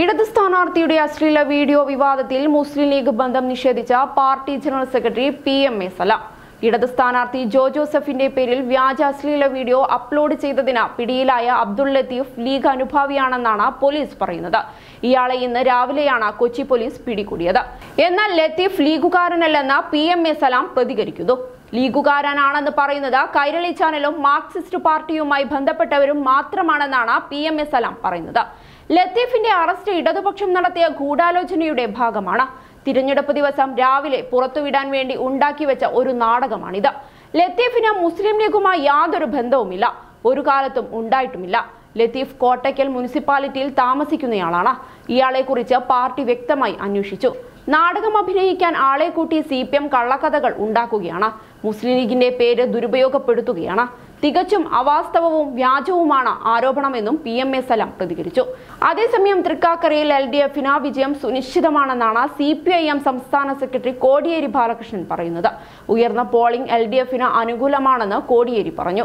ഇടത് സ്ഥാനാർത്ഥിയുടെ അശ്ലീല വീഡിയോ വിവാദത്തിൽ മുസ്ലിം ലീഗ് ബന്ധം നിഷേധിച്ച party general secretary PMA Salam. ഇടത് സ്ഥാനാർത്ഥി ജോസഫിന്റെ പേരിൽ വ്യാജ അശ്ലീല വീഡിയോ അപ്ലോഡ് ചെയ്തതിന് പിടിയിലായ അബ്ദുൾ ലത്തീഫ് ലീഗ് അനുഭാവിയാണെന്നാണ് പോലീസ് പറയുന്നത്. ഇയാളെ ഇന്ന് രാവിലെയാണ് കൊച്ചി പോലീസ് പിടികൂടിയത്. എന്നാൽ ലത്തീഫ് ലീഗുകാരനല്ലെന്ന് PMA സലാം പ്രതികരിക്കുന്നു. ലീഗുകാരനാണെന്ന് പറയുന്നത് കൈരളി ചാനലും മാർക്സിസ്റ്റ് പാർട്ടിയുമായി ബന്ധപ്പെട്ടവരും മാത്രമാണെന്നാണ് PMA സലാം പറയുന്നത്. ലത്തീഫിന്റെ അറസ്റ്റ് ഇടതുപക്ഷം നടത്തിയ ഗൂഢാലോചനയുടെ ഭാഗമാണ്. തിരഞ്ഞെടുപ്പ് ദിവസം രാവിലെ പുറത്തുവിടാൻ വേണ്ടി ഉണ്ടാക്കിവെച്ച ഒരു നാടകമാണിത്. ലത്തീഫിന് മുസ്ലിം ലീഗുമായി യാതൊരു ബന്ധവുമില്ല, ഒരു കാലത്തും ഉണ്ടായിട്ടുമില്ല. ലത്തീഫ് കോട്ടയ്ക്കൽ മുനിസിപ്പാലിറ്റിയിൽ താമസിക്കുന്നയാളാണ്. ഇയാളെ കുറിച്ച് പാർട്ടി വ്യക്തമായി അന്വേഷിച്ചു. നാടകം അഭിനയിക്കാൻ ആളെ കൂട്ടി CPM കള്ളക്കഥകൾ ഉണ്ടാക്കുകയാണ്, മുസ്ലിം ലീഗിന്റെ പേര് ദുരുപയോഗപ്പെടുത്തുകയാണ്. തികച്ചും അവാസ്തവവും വ്യാജവുമാണ് ആരോപണമെന്നും PMA സലാം പ്രതികരിച്ചു. അതേസമയം തൃക്കാക്കരയിൽ LDF വിജയം സുനിശ്ചിതമാണെന്നാണ് CPIM സംസ്ഥാന സെക്രട്ടറി കോടിയേരി ബാലകൃഷ്ണൻ പറയുന്നത്. ഉയർന്ന പോളിംഗ് LDF അനുകൂലമാണെന്ന് കോടിയേരി പറഞ്ഞു.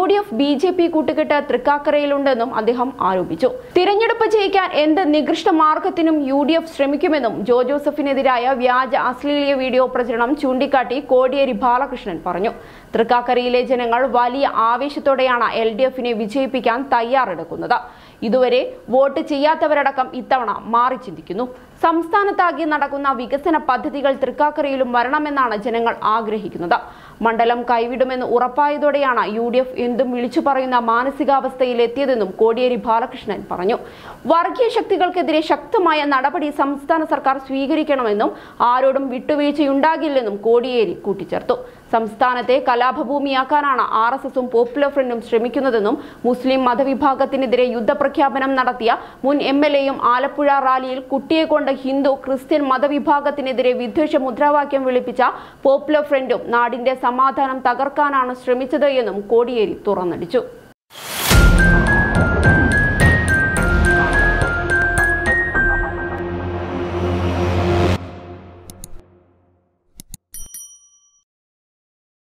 UDF BJP കൂട്ടുകെട്ട് തൃക്കാക്കരയിലുണ്ടെന്നും അദ്ദേഹം ആരോപിച്ചു. തിരഞ്ഞെടുപ്പ് ജയിക്കാൻ എന്ത് നികൃഷ്ട മാർഗത്തിനും UDF ശ്രമിക്കുമെന്നും ജോസഫിനെതിരായ വ്യാജ അശ്ലീല വീഡിയോ പ്രചരണം ചൂണ്ടിക്കാട്ടി കോടിയേരി ബാലകൃഷ്ണൻ പറഞ്ഞു. തൃക്കാക്കരയിലെ ജനങ്ങൾ വലിയ ആവേശത്തോടെയാണ് LDF വിജയിപ്പിക്കാൻ തയ്യാറെടുക്കുന്നത്. ഇതുവരെ വോട്ട് ചെയ്യാത്തവരടക്കം ഇത്തവണ മാറി ചിന്തിക്കുന്നു. സംസ്ഥാനത്താകെ നടക്കുന്ന വികസന പദ്ധതികൾ തൃക്കാക്കരയിലും വരണമെന്നാണ് ജനങ്ങൾ ആഗ്രഹിക്കുന്നത്. മണ്ഡലം കൈവിടുമെന്ന് ഉറപ്പായതോടെയാണ് UDF എന്തും വിളിച്ചു പറയുന്ന മാനസികാവസ്ഥയിലെത്തിയതെന്നും കോടിയേരി ബാലകൃഷ്ണൻ പറഞ്ഞു. വർഗീയ ശക്തികൾക്കെതിരെ ശക്തമായ നടപടി സംസ്ഥാന സർക്കാർ സ്വീകരിക്കണമെന്നും ആരോടും വിട്ടുവീഴ്ചയുണ്ടാകില്ലെന്നും കോടിയേരി കൂട്ടിച്ചേർത്തു. സംസ്ഥാനത്തെ കലാപഭൂമിയാക്കാനാണ് RSSഉം പോപ്പുലർ ഫ്രണ്ടും ശ്രമിക്കുന്നതെന്നും മുസ്ലിം മതവിഭാഗത്തിനെതിരെ യുദ്ധപ്രഖ്യാപനം നടത്തിയ മുൻ MLAയും ആലപ്പുഴ റാലിയിൽ കുട്ടിയെ കൊണ്ട് ഹിന്ദു ക്രിസ്ത്യൻ മതവിഭാഗത്തിനെതിരെ വിദ്വേഷ മുദ്രാവാക്യം വിളിപ്പിച്ച പോപ്പുലർ ഫ്രണ്ടും നാടിന്റെ സമാധാനം തകർക്കാനാണ് ശ്രമിച്ചത് എന്നും കോടിയേരി തുറന്നടിച്ചു.